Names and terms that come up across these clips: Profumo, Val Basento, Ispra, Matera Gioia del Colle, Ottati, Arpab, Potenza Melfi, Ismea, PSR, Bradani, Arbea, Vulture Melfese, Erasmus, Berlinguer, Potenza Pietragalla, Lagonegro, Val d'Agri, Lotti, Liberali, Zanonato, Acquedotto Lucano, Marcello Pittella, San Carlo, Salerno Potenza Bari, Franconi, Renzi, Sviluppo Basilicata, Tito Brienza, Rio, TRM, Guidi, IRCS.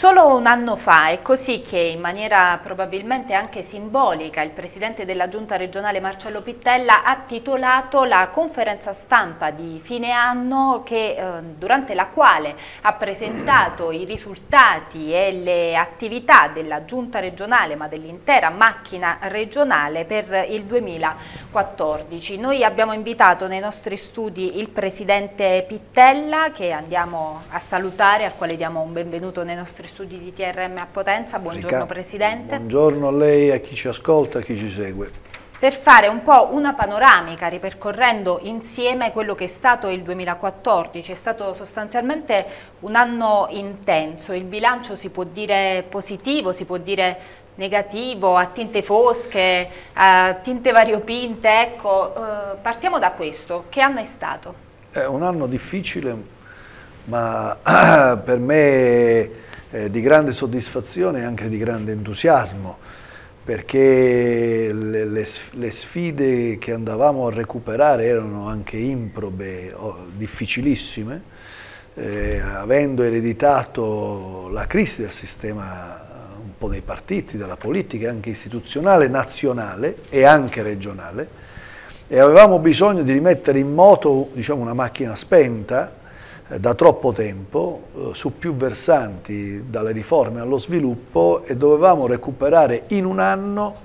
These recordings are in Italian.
Solo un anno fa è così che, in maniera probabilmente anche simbolica, il presidente della giunta regionale Marcello Pittella ha titolato la conferenza stampa di fine anno durante la quale ha presentato i risultati e le attività della giunta regionale, ma dell'intera macchina regionale per il 2014. Noi abbiamo invitato nei nostri studi il presidente Pittella, che andiamo a salutare, al quale diamo un benvenuto nei nostri studi di TRM a Potenza. Buongiorno Presidente. Buongiorno a lei, a chi ci ascolta, a chi ci segue. Per fare un po' una panoramica, ripercorrendo insieme quello che è stato il 2014, è stato sostanzialmente un anno intenso. Il bilancio si può dire positivo, si può dire negativo, a tinte fosche, a tinte variopinte, ecco, partiamo da questo. Che anno è stato? È un anno difficile, ma per me di grande soddisfazione e anche di grande entusiasmo, perché le sfide che andavamo a recuperare erano anche improbe, difficilissime, avendo ereditato la crisi del sistema un po' dei partiti, della politica anche istituzionale, nazionale e anche regionale, e avevamo bisogno di rimettere in moto, diciamo, una macchina spenta da troppo tempo, su più versanti, dalle riforme allo sviluppo, e dovevamo recuperare in un anno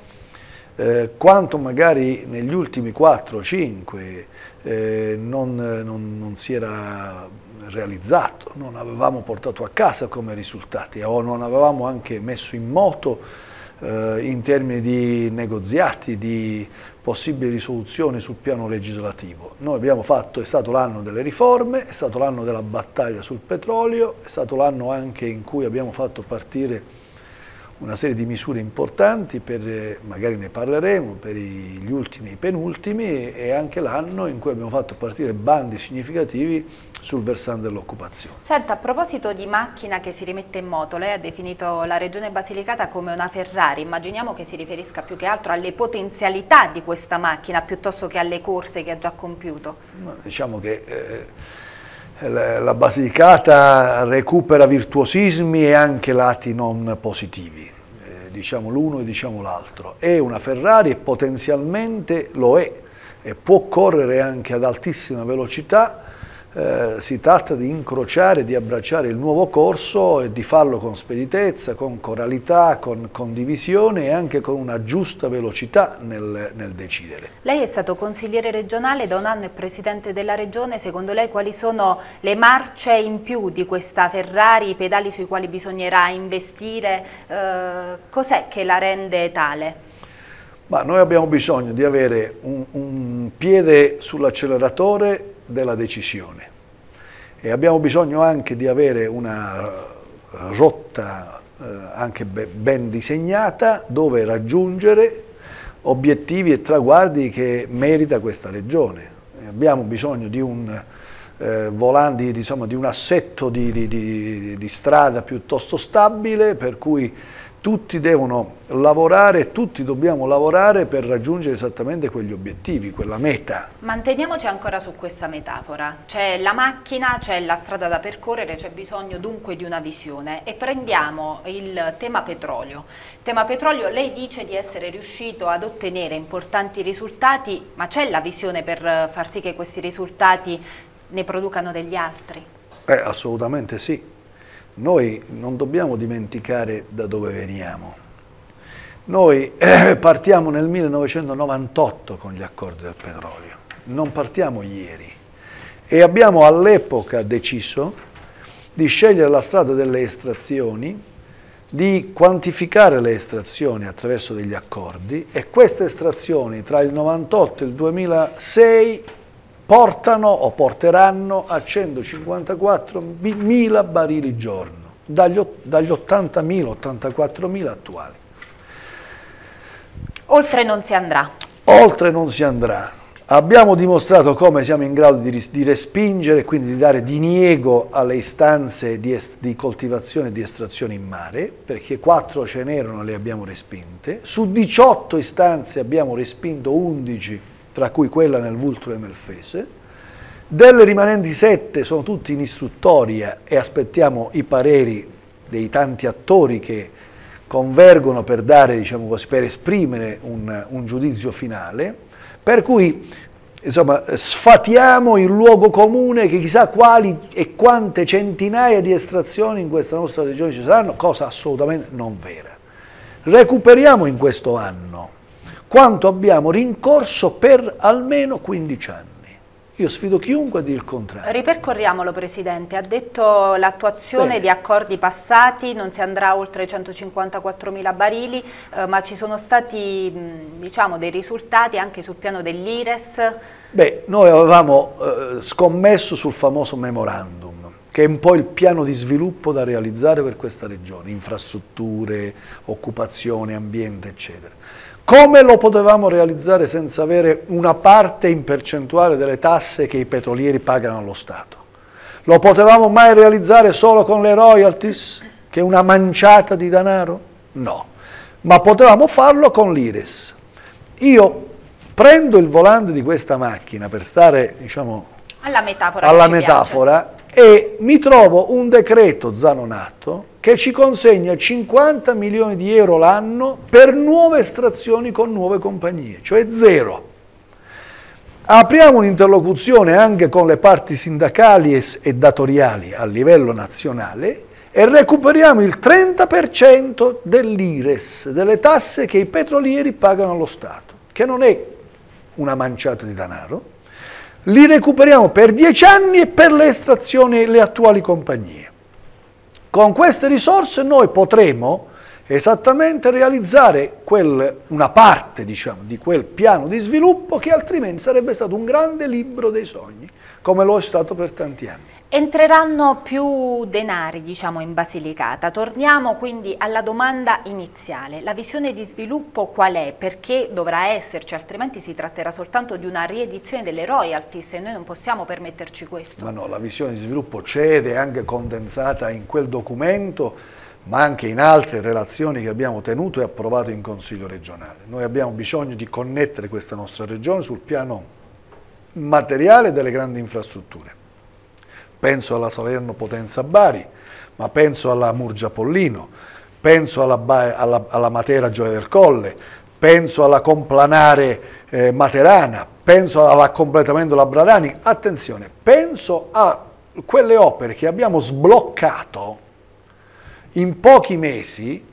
quanto magari negli ultimi 4-5 non si era realizzato, non avevamo portato a casa come risultati, o non avevamo anche messo in moto in termini di negoziati, di possibili risoluzioni sul piano legislativo. Noi abbiamo fatto, è stato l'anno delle riforme, è stato l'anno della battaglia sul petrolio, è stato l'anno anche in cui abbiamo fatto partire una serie di misure importanti, per, magari ne parleremo, per gli ultimi e i penultimi, e anche l'anno in cui abbiamo fatto partire bandi significativi sul versante dell'occupazione. Senta, a proposito di macchina che si rimette in moto, lei ha definito la regione Basilicata come una Ferrari, immaginiamo che si riferisca più che altro alle potenzialità di questa macchina piuttosto che alle corse che ha già compiuto. Ma diciamo che la Basilicata recupera virtuosismi e anche lati non positivi, diciamo l'uno e diciamo l'altro. È una Ferrari e potenzialmente lo è, e può correre anche ad altissima velocità. Si tratta di incrociare, di abbracciare il nuovo corso e di farlo con speditezza, con coralità, con condivisione e anche con una giusta velocità nel decidere. Lei è stato consigliere regionale da un anno e presidente della regione. Secondo lei quali sono le marce in più di questa Ferrari, i pedali sui quali bisognerà investire? Cos'è che la rende tale? Ma noi abbiamo bisogno di avere un piede sull'acceleratore della decisione, e abbiamo bisogno anche di avere una rotta anche ben disegnata, dove raggiungere obiettivi e traguardi che merita questa regione. Abbiamo bisogno di un volante, insomma, di un assetto di strada piuttosto stabile, per cui tutti devono lavorare, tutti dobbiamo lavorare per raggiungere esattamente quegli obiettivi, quella meta. Manteniamoci ancora su questa metafora. C'è la macchina, c'è la strada da percorrere, c'è bisogno dunque di una visione. E prendiamo il tema petrolio. Tema petrolio, lei dice di essere riuscito ad ottenere importanti risultati, ma c'è la visione per far sì che questi risultati ne producano degli altri? Assolutamente sì. Noi non dobbiamo dimenticare da dove veniamo. Noi partiamo nel 1998 con gli accordi del petrolio, non partiamo ieri, e abbiamo all'epoca deciso di scegliere la strada delle estrazioni, di quantificare le estrazioni attraverso degli accordi, e queste estrazioni tra il 1998 e il 2006 portano o porteranno a 154.000 barili giorno, dagli 80.000, 84.000 attuali. Oltre non si andrà. Oltre non si andrà. Abbiamo dimostrato come siamo in grado di respingere, quindi di dare diniego alle istanze di coltivazione e di estrazione in mare, perché 4 ce n'erano, le abbiamo respinte. Su 18 istanze abbiamo respinto 11, tra cui quella nel Vulture Melfese. Delle rimanenti 7 sono tutte in istruttoria e aspettiamo i pareri dei tanti attori che convergono per dare, diciamo così, per esprimere un giudizio finale, per cui insomma sfatiamo il luogo comune che chissà quali e quante centinaia di estrazioni in questa nostra regione ci saranno, cosa assolutamente non vera. Recuperiamo in questo anno quanto abbiamo rincorso per almeno 15 anni. Io sfido chiunque a dire il contrario. Ripercorriamolo, Presidente. Ha detto l'attuazione di accordi passati, non si andrà oltre 154.000 barili, ma ci sono stati diciamo, dei risultati anche sul piano dell'IRES. Beh, noi avevamo scommesso sul famoso memorandum, che è un po' il piano di sviluppo da realizzare per questa regione, infrastrutture, occupazione, ambiente, eccetera. Come lo potevamo realizzare senza avere una parte in percentuale delle tasse che i petrolieri pagano allo Stato? Lo potevamo mai realizzare solo con le royalties, che è una manciata di denaro? No, ma potevamo farlo con l'IRES. Io prendo il volante di questa macchina per stare, diciamo, alla metafora e mi trovo un decreto Zanonato che ci consegna 50 milioni di euro l'anno per nuove estrazioni con nuove compagnie, cioè zero. Apriamo un'interlocuzione anche con le parti sindacali e datoriali a livello nazionale e recuperiamo il 30% dell'IRES, delle tasse che i petrolieri pagano allo Stato, che non è una manciata di denaro. Li recuperiamo per 10 anni e per le estrazioni e le attuali compagnie. Con queste risorse noi potremo esattamente realizzare una parte, diciamo, di quel piano di sviluppo che altrimenti sarebbe stato un grande libro dei sogni, come lo è stato per tanti anni. Entreranno più denari, diciamo, in Basilicata. Torniamo quindi alla domanda iniziale. La visione di sviluppo qual è? Perché dovrà esserci, altrimenti si tratterà soltanto di una riedizione delle royalties e noi non possiamo permetterci questo. Ma no, la visione di sviluppo c'è ed è anche condensata in quel documento, ma anche in altre relazioni che abbiamo tenuto e approvato in Consiglio regionale. Noi abbiamo bisogno di connettere questa nostra regione sul piano materiale delle grandi infrastrutture. Penso alla Salerno Potenza Bari, ma penso alla Murgia Pollino, penso alla Matera Gioia del Colle, penso alla complanare materana, penso alla completamento della Bradani. Attenzione, penso a quelle opere che abbiamo sbloccato in pochi mesi,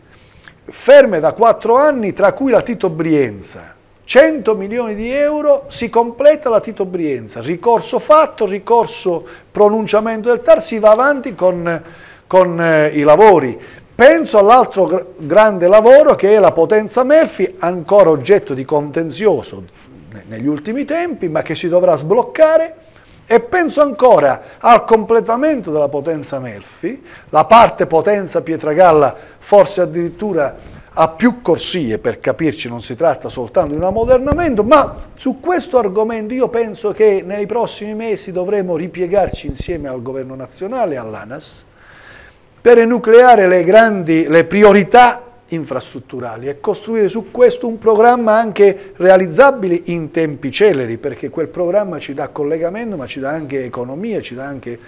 ferme da 4 anni, tra cui la Tito Brienza. 100 milioni di euro, si completa la Tito Brienza, ricorso fatto, ricorso pronunciamento del TAR, si va avanti con i lavori. Penso all'altro grande lavoro che è la Potenza Melfi, ancora oggetto di contenzioso negli ultimi tempi, ma che si dovrà sbloccare, e penso ancora al completamento della Potenza Melfi, la parte Potenza Pietragalla forse addirittura ha più corsie, per capirci non si tratta soltanto di un ammodernamento, ma su questo argomento io penso che nei prossimi mesi dovremo ripiegarci insieme al Governo Nazionale e all'ANAS per enucleare le priorità infrastrutturali e costruire su questo un programma anche realizzabile in tempi celeri, perché quel programma ci dà collegamento, ma ci dà anche economia, ci dà anche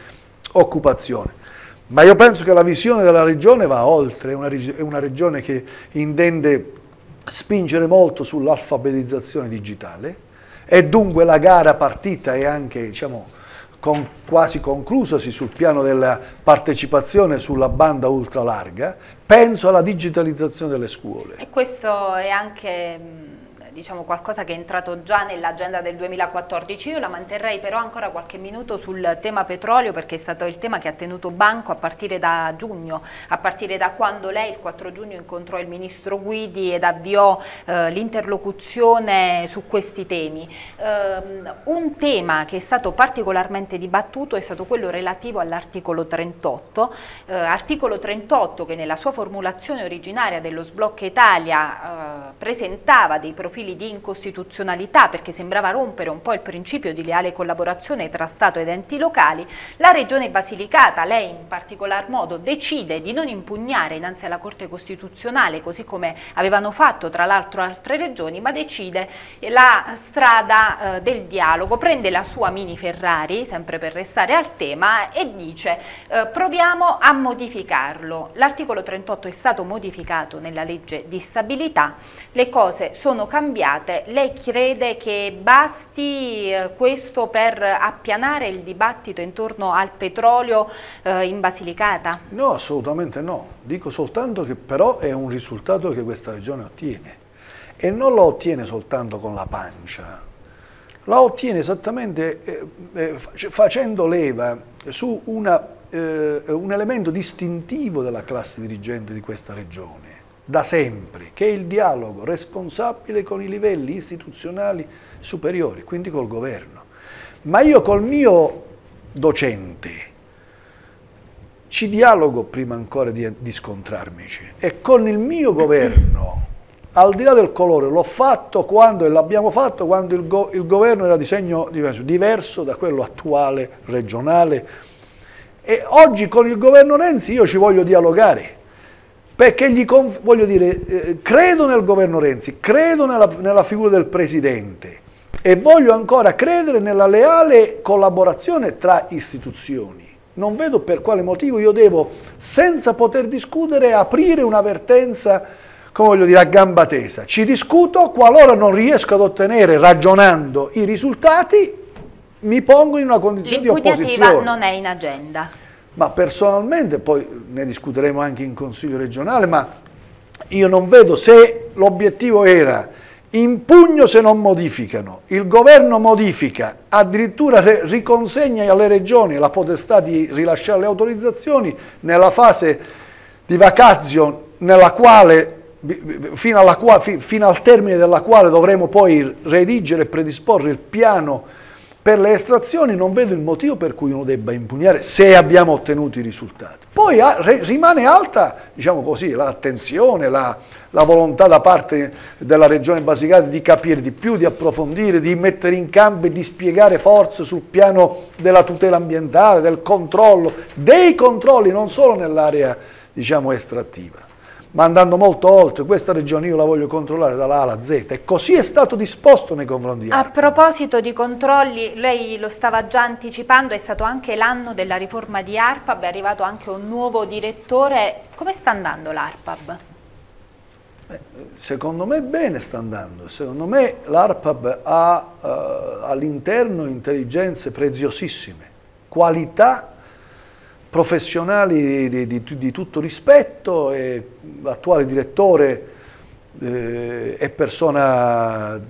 occupazione. Ma io penso che la visione della regione va oltre, è una regione che intende spingere molto sull'alfabetizzazione digitale e dunque la gara partita è anche, diciamo, quasi conclusasi sul piano della partecipazione sulla banda ultralarga. Penso alla digitalizzazione delle scuole. E questo è anche, diciamo, qualcosa che è entrato già nell'agenda del 2014, io la manterrei però ancora qualche minuto sul tema petrolio, perché è stato il tema che ha tenuto banco a partire da giugno, a partire da quando lei il 4 giugno incontrò il ministro Guidi ed avviò l'interlocuzione su questi temi. Un tema che è stato particolarmente dibattuto è stato quello relativo all'articolo 38, articolo 38 che nella sua formulazione originaria dello sblocca Italia presentava dei profili profili di incostituzionalità, perché sembrava rompere un po' il principio di leale collaborazione tra Stato ed enti locali, la Regione Basilicata, lei in particolar modo, decide di non impugnare innanzi alla Corte Costituzionale, così come avevano fatto tra l'altro altre regioni, ma decide la strada del dialogo, prende la sua mini Ferrari, sempre per restare al tema, e dice proviamo a modificarlo. L'articolo 38 è stato modificato nella legge di stabilità, le cose sono cambiate, lei crede che basti questo per appianare il dibattito intorno al petrolio in Basilicata? No, assolutamente no, dico soltanto che però è un risultato che questa regione ottiene e non lo ottiene soltanto con la pancia, la ottiene esattamente facendo leva su un elemento distintivo della classe dirigente di questa regione, da sempre, che è il dialogo responsabile con i livelli istituzionali superiori, quindi col governo. Ma io col mio docente ci dialogo prima ancora di scontrarmici, e con il mio governo, al di là del colore, l'ho fatto quando, e l'abbiamo fatto quando il governo era di segno diverso da quello attuale regionale, e oggi con il governo Renzi io ci voglio dialogare, perché voglio dire, credo nel governo Renzi, credo nella figura del presidente e voglio ancora credere nella leale collaborazione tra istituzioni. Non vedo per quale motivo io devo, senza poter discutere, aprire una vertenza, come voglio dire, a gamba tesa. Ci discuto, qualora non riesco ad ottenere, ragionando, i risultati, mi pongo in una condizione di opposizione. L'impugnativa non è in agenda. Ma personalmente, poi ne discuteremo anche in Consiglio regionale, ma io non vedo, se l'obiettivo era impugno se non modificano, il governo modifica, addirittura riconsegna alle regioni la potestà di rilasciare le autorizzazioni nella fase di vacazio, nella quale, fino al termine della quale dovremo poi redigere e predisporre il piano per le estrazioni, non vedo il motivo per cui uno debba impugnare se abbiamo ottenuto i risultati. Poi rimane alta, diciamo così, l'attenzione, la volontà da parte della Regione Basilicata di capire di più, di approfondire, di mettere in campo e di spiegare forze sul piano della tutela ambientale, del controllo, dei controlli, non solo nell'area, diciamo, estrattiva, ma andando molto oltre. Questa regione io la voglio controllare dalla A alla Z, e così è stato disposto nei confronti di Arpab. A proposito di controlli, lei lo stava già anticipando, è stato anche l'anno della riforma di Arpab, è arrivato anche un nuovo direttore. Come sta andando l'Arpab? Secondo me bene sta andando, secondo me l'Arpab ha all'interno intelligenze preziosissime, qualità professionali di tutto rispetto, e l'attuale direttore è persona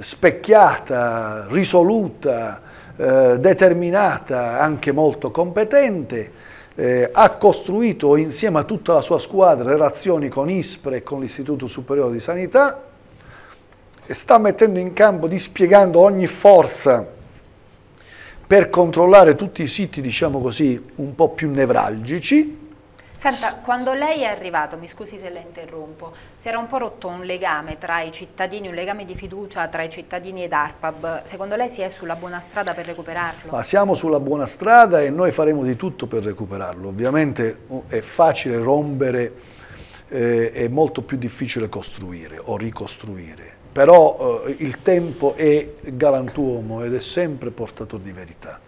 specchiata, risoluta, determinata, anche molto competente, ha costruito insieme a tutta la sua squadra relazioni con Ispra e con l'Istituto Superiore di Sanità, e sta mettendo in campo, dispiegando ogni forza per controllare tutti i siti, diciamo così, un po' più nevralgici. Senta, quando lei è arrivato, mi scusi se la interrompo, si era un po' rotto un legame tra i cittadini, un legame di fiducia tra i cittadini ed Arpab. Secondo lei si è sulla buona strada per recuperarlo? Ma siamo sulla buona strada e noi faremo di tutto per recuperarlo. Ovviamente è facile rompere, è molto più difficile costruire o ricostruire. Però il tempo è galantuomo ed è sempre portatore di verità.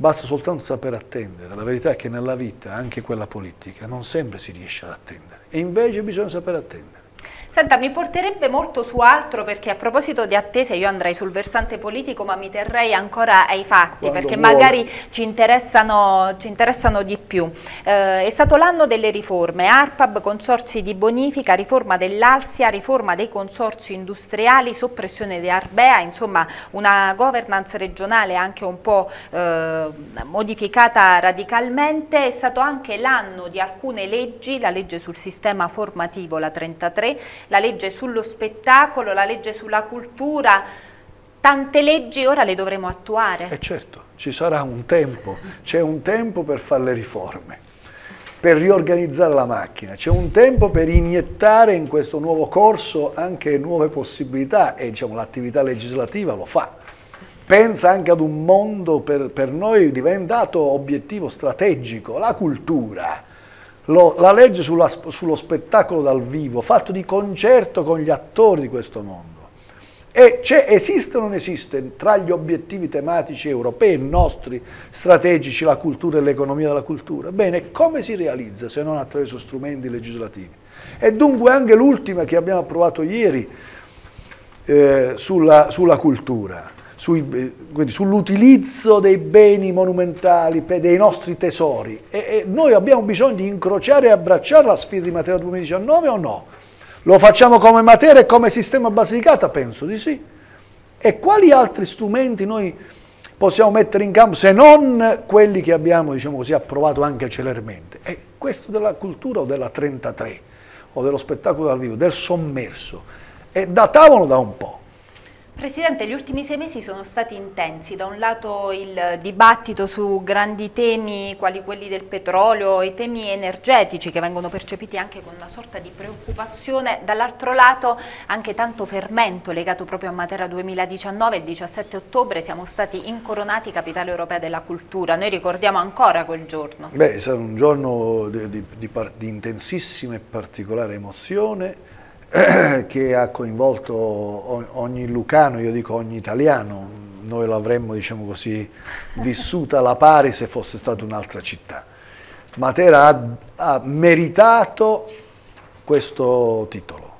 Basta soltanto saper attendere. La verità è che nella vita, anche quella politica, non sempre si riesce ad attendere. E invece bisogna saper attendere. Senta, mi porterebbe molto su altro, perché a proposito di attese io andrei sul versante politico, ma mi terrei ancora ai fatti, quando perché vuole, magari ci interessano di più. È stato l'anno delle riforme, Arpab, consorzi di bonifica, riforma dell'Alsia, riforma dei consorzi industriali, soppressione di Arbea, insomma una governance regionale anche un po' modificata radicalmente. È stato anche l'anno di alcune leggi, la legge sul sistema formativo, la 33, la legge sullo spettacolo, la legge sulla cultura, tante leggi ora le dovremo attuare. E certo, ci sarà un tempo, c'è un tempo per fare le riforme. per riorganizzare la macchina, c'è un tempo per iniettare in questo nuovo corso anche nuove possibilità e diciamo, l'attività legislativa lo fa. Pensa anche ad un mondo per noi diventato obiettivo strategico, la cultura, la legge sullo spettacolo dal vivo, fatto di concerto con gli attori di questo mondo. E esiste o non esiste tra gli obiettivi tematici europei e nostri strategici la cultura e l'economia della cultura? Bene, come si realizza se non attraverso strumenti legislativi? E dunque anche l'ultima che abbiamo approvato ieri sulla cultura. Quindi sull'utilizzo dei beni monumentali, dei nostri tesori. E noi abbiamo bisogno di incrociare e abbracciare la sfida di Matera 2019 o no? Lo facciamo come Matera e come sistema Basilicata? Penso di sì. E quali altri strumenti noi possiamo mettere in campo se non quelli che abbiamo diciamo così, approvato anche celermente? E questo della cultura o della 33 o dello spettacolo dal vivo, del sommerso, e datavano da un po'. Presidente, gli ultimi 6 mesi sono stati intensi, da un lato il dibattito su grandi temi quali quelli del petrolio e temi energetici che vengono percepiti anche con una sorta di preoccupazione, dall'altro lato anche tanto fermento legato proprio a Matera 2019, il 17 ottobre siamo stati incoronati Capitale Europea della Cultura, noi ricordiamo ancora quel giorno. Beh, è stato un giorno di intensissima e particolare emozione, che ha coinvolto ogni lucano, io dico ogni italiano, noi l'avremmo diciamo così vissuta alla pari se fosse stata un'altra città. Matera ha meritato questo titolo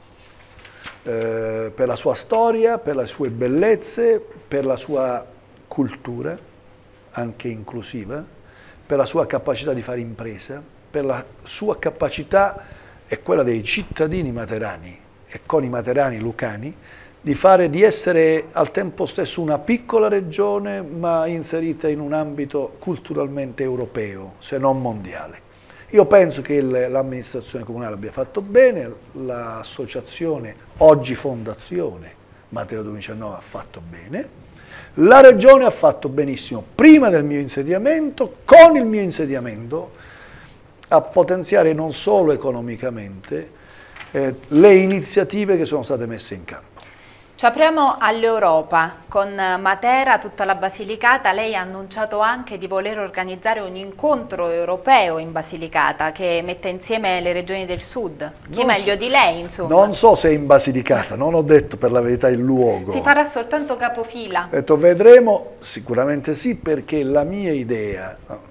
per la sua storia, per le sue bellezze, per la sua cultura anche inclusiva, per la sua capacità di fare impresa, per la sua capacità è quella dei cittadini materani e con i materani lucani di essere al tempo stesso una piccola regione ma inserita in un ambito culturalmente europeo, se non mondiale. Io penso che l'amministrazione comunale abbia fatto bene, l'associazione, oggi fondazione, Matera 2019 ha fatto bene, la regione ha fatto benissimo prima del mio insediamento, con il mio insediamento, a potenziare non solo economicamente le iniziative che sono state messe in campo. Ci apriamo all'Europa, con Matera, tutta la Basilicata, lei ha annunciato anche di voler organizzare un incontro europeo in Basilicata che metta insieme le regioni del sud, chi meglio di lei insomma. Non so se in Basilicata, non ho detto per la verità il luogo. Si farà soltanto capofila. Ho detto vedremo, sicuramente sì, perché la mia idea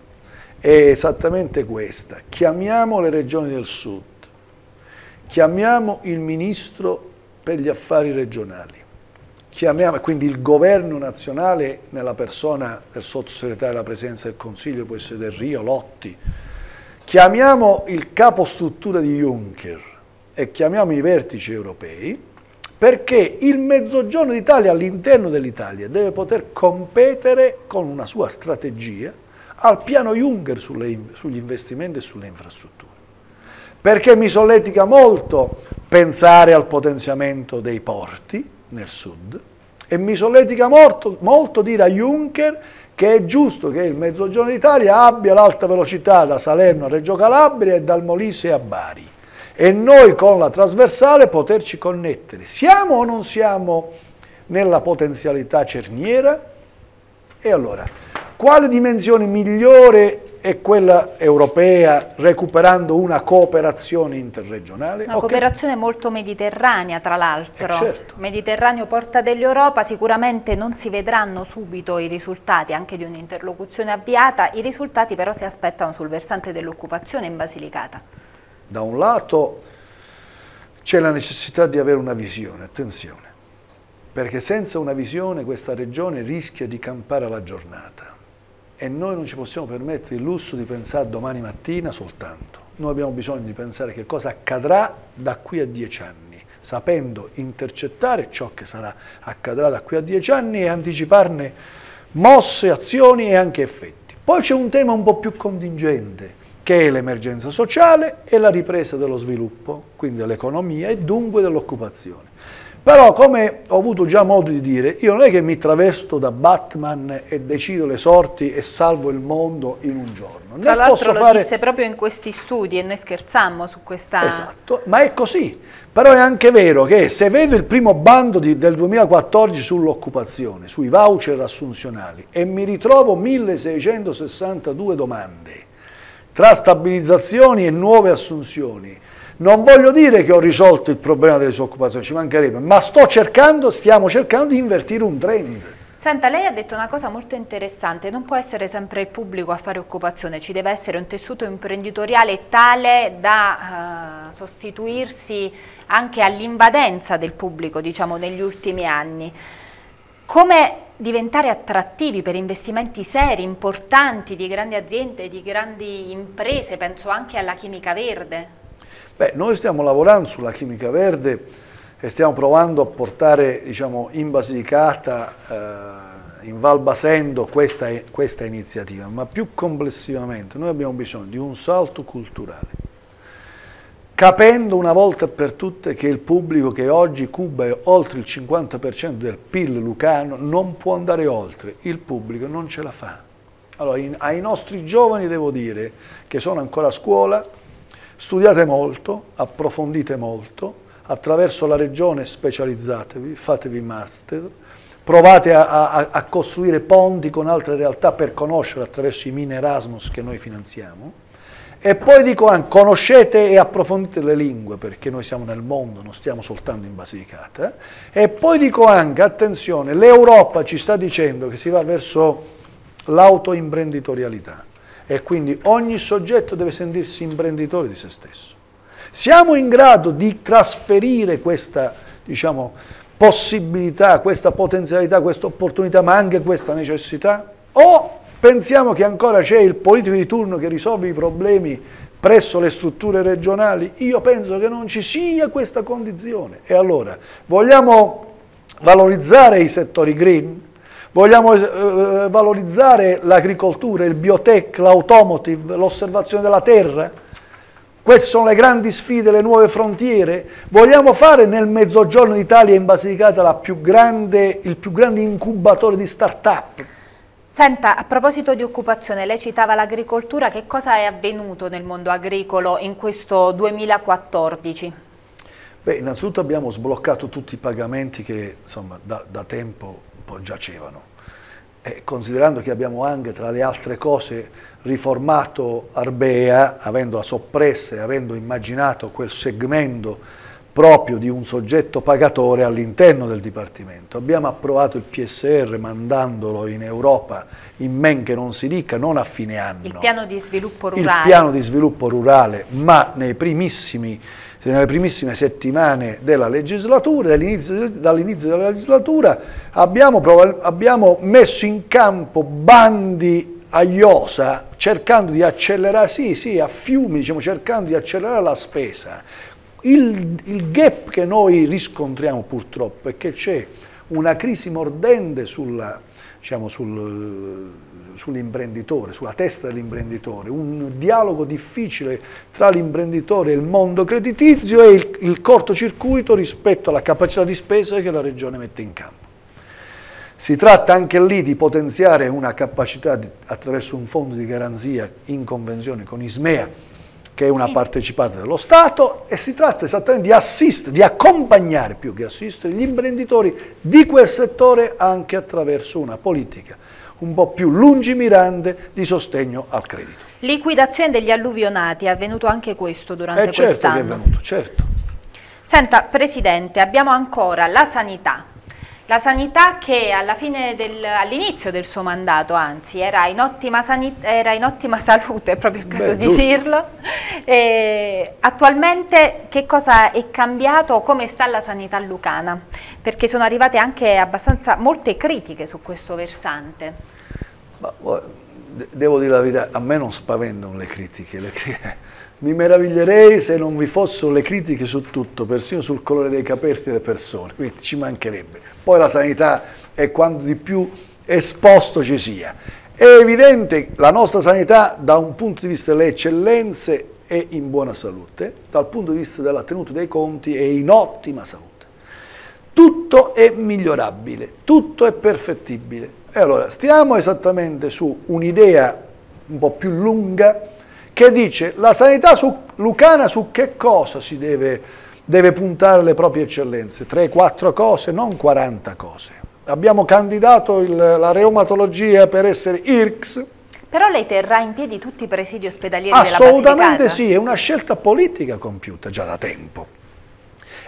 è esattamente questa, chiamiamo le regioni del sud, chiamiamo il ministro per gli affari regionali, chiamiamo quindi il governo nazionale nella persona del sottosegretario alla presidenza del Consiglio, può essere del Rio, Lotti, chiamiamo il capostruttura di Juncker e chiamiamo i vertici europei perché il mezzogiorno d'Italia all'interno dell'Italia deve poter competere con una sua strategia al piano Juncker sugli investimenti e sulle infrastrutture. Perché mi solletica molto pensare al potenziamento dei porti nel sud e mi solletica molto dire a Juncker che è giusto che il Mezzogiorno d'Italia abbia l'alta velocità da Salerno a Reggio Calabria e dal Molise a Bari e noi con la trasversale poterci connettere. Siamo o non siamo nella potenzialità cerniera? E allora, quale dimensione migliore è quella europea recuperando una cooperazione interregionale? Una cooperazione molto mediterranea tra l'altro, certo. Mediterraneo porta dell'Europa, sicuramente non si vedranno subito i risultati anche di un'interlocuzione avviata, i risultati però si aspettano sul versante dell'occupazione in Basilicata. Da un lato c'è la necessità di avere una visione, attenzione, perché senza una visione questa regione rischia di campare alla giornata. E noi non ci possiamo permettere il lusso di pensare domani mattina soltanto. Noi abbiamo bisogno di pensare che cosa accadrà da qui a 10 anni, sapendo intercettare ciò che accadrà da qui a 10 anni e anticiparne mosse, azioni e anche effetti. Poi c'è un tema un po' più contingente, che è l'emergenza sociale e la ripresa dello sviluppo, quindi dell'economia e dunque dell'occupazione. Però, come ho avuto già modo di dire, io non è che mi travesto da Batman e decido le sorti e salvo il mondo in un giorno. Tra l'altro lo disse proprio in questi studi e noi scherzammo su questa... Esatto, ma è così. Però è anche vero che se vedo il primo bando del 2014 sull'occupazione, sui voucher assunzionali, e mi ritrovo 1662 domande tra stabilizzazioni e nuove assunzioni, non voglio dire che ho risolto il problema delle disoccupazioni, ci mancherebbe, ma stiamo cercando di invertire un trend. Senta, lei ha detto una cosa molto interessante, non può essere sempre il pubblico a fare occupazione, ci deve essere un tessuto imprenditoriale tale da sostituirsi anche all'invadenza del pubblico, diciamo, negli ultimi anni. Come diventare attrattivi per investimenti seri, importanti, di grandi aziende, di grandi imprese, penso anche alla chimica verde? Beh, noi stiamo lavorando sulla chimica verde e stiamo provando a portare, diciamo, in Basilicata, in Val Basento, questa iniziativa, ma più complessivamente noi abbiamo bisogno di un salto culturale, capendo una volta per tutte che il pubblico che oggi cuba oltre il 50% del PIL lucano non può andare oltre, il pubblico non ce la fa. Allora, ai nostri giovani devo dire che sono ancora a scuola, studiate molto, approfondite molto, attraverso la regione specializzatevi, fatevi master, provate a costruire ponti con altre realtà per conoscere attraverso i mini Erasmus che noi finanziamo, e poi dico anche conoscete e approfondite le lingue, perché noi siamo nel mondo, non stiamo soltanto in Basilicata, e poi dico anche, attenzione, l'Europa ci sta dicendo che si va verso l'autoimprenditorialità. E quindi ogni soggetto deve sentirsi imprenditore di se stesso. Siamo in grado di trasferire questa, diciamo, possibilità, questa potenzialità, questa opportunità, ma anche questa necessità? O pensiamo che ancora c'è il politico di turno che risolve i problemi presso le strutture regionali? Io penso che non ci sia questa condizione. E allora, vogliamo valorizzare i settori green? Vogliamo valorizzare l'agricoltura, il biotech, l'automotive, l'osservazione della terra? Queste sono le grandi sfide, le nuove frontiere? Vogliamo fare nel Mezzogiorno d'Italia e in Basilicata il più grande incubatore di start-up? Senta, a proposito di occupazione, lei citava l'agricoltura, che cosa è avvenuto nel mondo agricolo in questo 2014? Beh, innanzitutto abbiamo sbloccato tutti i pagamenti che, insomma, da tempo giacevano, considerando che abbiamo anche, tra le altre cose, riformato Arbea, avendola soppressa e avendo immaginato quel segmento proprio di un soggetto pagatore all'interno del Dipartimento. Abbiamo approvato il PSR mandandolo in Europa in men che non si dica, non a fine anno. Il piano di sviluppo rurale, ma nelle primissime settimane della legislatura, dall'inizio della legislatura, abbiamo messo in campo bandi a iosa, cercando di accelerare, sì, a fiumi, diciamo, cercando di accelerare la spesa. Il gap che noi riscontriamo purtroppo è che c'è una crisi mordente sull'imprenditore, sulla testa dell'imprenditore, un dialogo difficile tra l'imprenditore e il mondo creditizio e il cortocircuito rispetto alla capacità di spesa che la Regione mette in campo. Si tratta anche lì di potenziare una capacità attraverso un fondo di garanzia in convenzione con Ismea, che è una partecipata dello Stato, e si tratta esattamente di accompagnare più che assistere gli imprenditori di quel settore anche attraverso una politica un po' più lungimirante di sostegno al credito. Liquidazione degli alluvionati, è avvenuto anche questo durante quest'anno? Certo che è avvenuto, certo. Senta, Presidente, abbiamo ancora la sanità. La sanità che all'inizio del suo mandato, anzi, era in ottima salute, è proprio il caso di dirlo. E attualmente che cosa è cambiato, come sta la sanità lucana? Perché sono arrivate anche molte critiche su questo versante. Ma, devo dire la verità, a me non spaventano le critiche. Mi meraviglierei se non vi fossero le critiche su tutto, persino sul colore dei capelli delle persone, quindi ci mancherebbe. Poi la sanità è quanto di più esposto ci sia. È evidente che la nostra sanità, da un punto di vista delle eccellenze, è in buona salute, dal punto di vista della tenuta dei conti è in ottima salute. tutto è migliorabile, tutto è perfettibile. E allora stiamo esattamente su un'idea un po' più lunga che dice la sanità lucana su che cosa si deve puntare le proprie eccellenze, 3-4 cose, non 40 cose. Abbiamo candidato la reumatologia per essere IRCS. Però lei terrà in piedi tutti i presidi ospedalieri della Basilicata? Assolutamente sì, è una scelta politica compiuta già da tempo.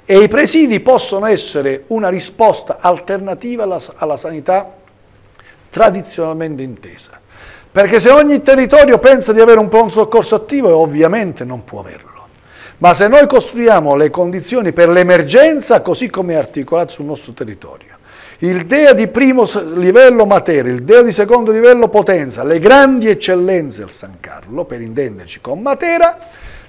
E i presidi possono essere una risposta alternativa alla sanità tradizionalmente intesa. Perché se ogni territorio pensa di avere un pronto soccorso attivo, ovviamente non può averlo. Ma se noi costruiamo le condizioni per l'emergenza, così come è articolato sul nostro territorio, il DEA di primo livello Matera, il DEA di secondo livello Potenza, le grandi eccellenze al San Carlo, per intenderci con Matera,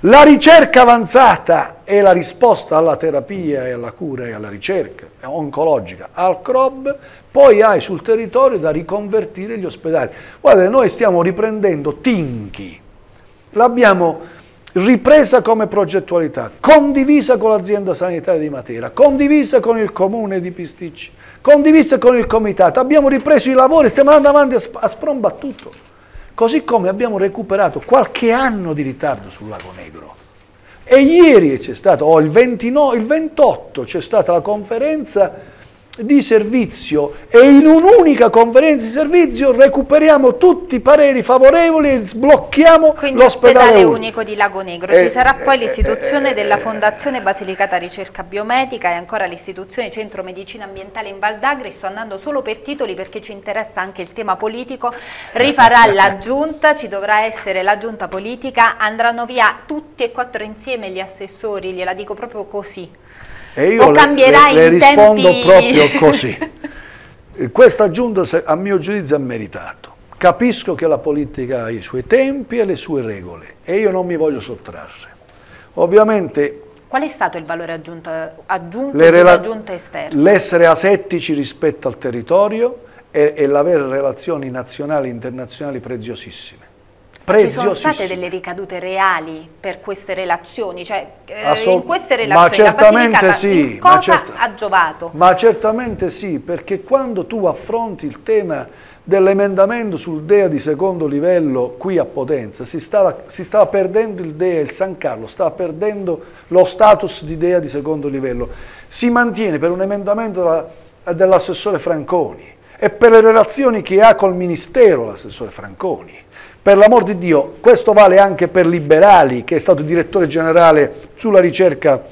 la ricerca avanzata e la risposta alla terapia e alla cura e alla ricerca oncologica, al CROB, poi hai sul territorio da riconvertire gli ospedali. Guardate, noi stiamo riprendendo Tinchi, l'abbiamo ripresa come progettualità, condivisa con l'azienda sanitaria di Matera, condivisa con il comune di Pisticci, condivisa con il comitato, abbiamo ripreso i lavori, stiamo andando avanti a sprombattuto, così come abbiamo recuperato qualche anno di ritardo sul Lagonegro. E ieri c'è stata, il 28 c'è stata la conferenza di servizio e in un'unica conferenza di servizio recuperiamo tutti i pareri favorevoli e sblocchiamo l'ospedale unico di Lagonegro. Ci sarà poi l'istituzione della Fondazione Basilicata Ricerca Biomedica e ancora l'istituzione Centro Medicina Ambientale in Val d'Agri. Sto andando solo per titoli perché ci interessa anche il tema politico. Rifarà la giunta, ci dovrà essere la giunta politica, andranno via tutti e quattro insieme gli assessori, gliela dico proprio così. E io le rispondo proprio così. Questa giunta, a mio giudizio, ha meritato. Capisco che la politica ha i suoi tempi e le sue regole e io non mi voglio sottrarre. Ovviamente. Qual è stato il valore aggiunto della giunta esterna? L'essere asettici rispetto al territorio e l'avere relazioni nazionali e internazionali preziosissime. Ci sono state delle ricadute reali per queste relazioni, cioè in queste relazioni la Basilicata sì, cosa ha giovato? Ma certamente sì, perché quando tu affronti il tema dell'emendamento sul DEA di secondo livello qui a Potenza, si stava perdendo il DEA, il San Carlo stava perdendo lo status di DEA di secondo livello, si mantiene per un emendamento dell'assessore Franconi e per le relazioni che ha col Ministero l'assessore Franconi. Per l'amor di Dio, questo vale anche per Liberali, che è stato direttore generale sulla ricerca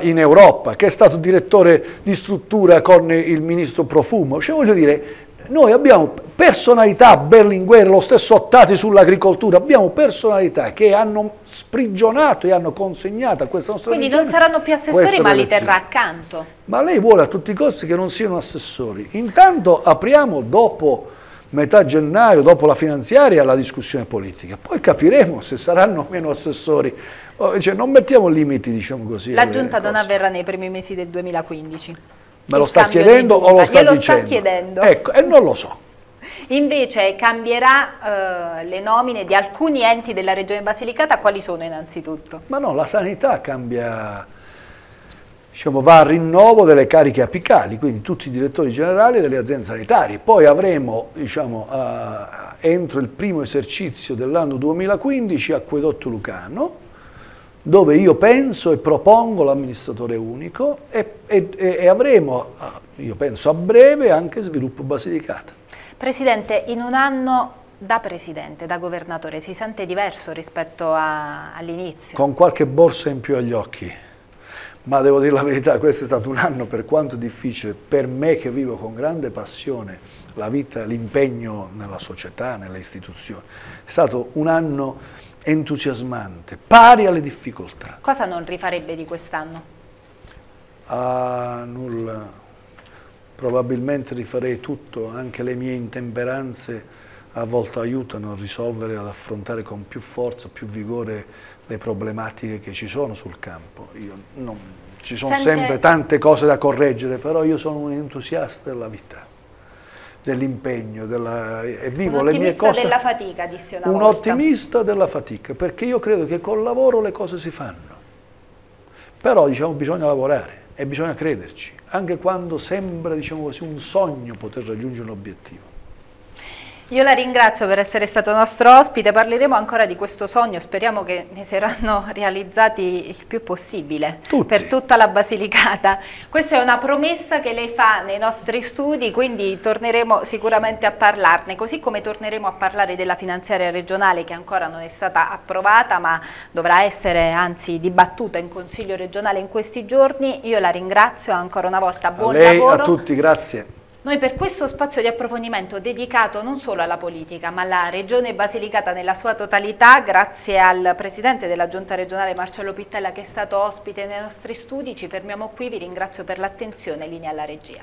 in Europa, che è stato direttore di struttura con il ministro Profumo. Cioè, voglio dire, noi abbiamo personalità, Berlinguer, lo stesso Ottati sull'agricoltura, abbiamo personalità che hanno sprigionato e hanno consegnato a questa nostra regione. Quindi non saranno più assessori, ma li terrà accanto. Ma lei vuole a tutti i costi che non siano assessori. Intanto apriamo dopo metà gennaio, dopo la finanziaria, la discussione politica. Poi capiremo se saranno meno assessori. Cioè, non mettiamo limiti, diciamo così. La giunta non avverrà nei primi mesi del 2015. Me lo sta chiedendo o lo sta dicendo? Glielo sta chiedendo. Ecco, e non lo so. Invece cambierà le nomine di alcuni enti della Regione Basilicata. Quali sono innanzitutto? Ma no, la sanità cambia, diciamo, va al rinnovo delle cariche apicali, quindi tutti i direttori generali delle aziende sanitarie. Poi avremo, diciamo, entro il primo esercizio dell'anno 2015, Acquedotto Lucano, dove io penso e propongo l'amministratore unico e avremo, io penso a breve, anche Sviluppo Basilicata. Presidente, in un anno da presidente, da governatore, si sente diverso rispetto all'inizio? Con qualche borsa in più agli occhi. Ma devo dire la verità, questo è stato un anno per quanto difficile, per me che vivo con grande passione la vita, l'impegno nella società, nelle istituzioni, è stato un anno entusiasmante, pari alle difficoltà. Cosa non rifarebbe di quest'anno? Ah, nulla, probabilmente rifarei tutto, anche le mie intemperanze a volte aiutano a risolvere, ad affrontare con più forza, più vigore le problematiche che ci sono sul campo. Ci sono sempre tante cose da correggere, però io sono un entusiasta della vita, dell'impegno, e vivo le mie cose. Un ottimista della fatica, disse una volta. Un ottimista della fatica, perché io credo che col lavoro le cose si fanno, però diciamo bisogna lavorare. e bisogna crederci, anche quando sembra, diciamo così, un sogno poter raggiungere un obiettivo. Io la ringrazio per essere stato nostro ospite, parleremo ancora di questo sogno, speriamo che ne saranno realizzati il più possibile, tutti, per tutta la Basilicata. Questa è una promessa che lei fa nei nostri studi, quindi torneremo sicuramente a parlarne, così come torneremo a parlare della finanziaria regionale che ancora non è stata approvata, ma dovrà essere anzi dibattuta in Consiglio regionale in questi giorni. Io la ringrazio ancora una volta, buon lavoro. A lei, a tutti, grazie. Noi per questo spazio di approfondimento dedicato non solo alla politica, ma alla Regione Basilicata nella sua totalità, grazie al Presidente della Giunta regionale Marcello Pittella che è stato ospite nei nostri studi, ci fermiamo qui, vi ringrazio per l'attenzione, linea alla regia.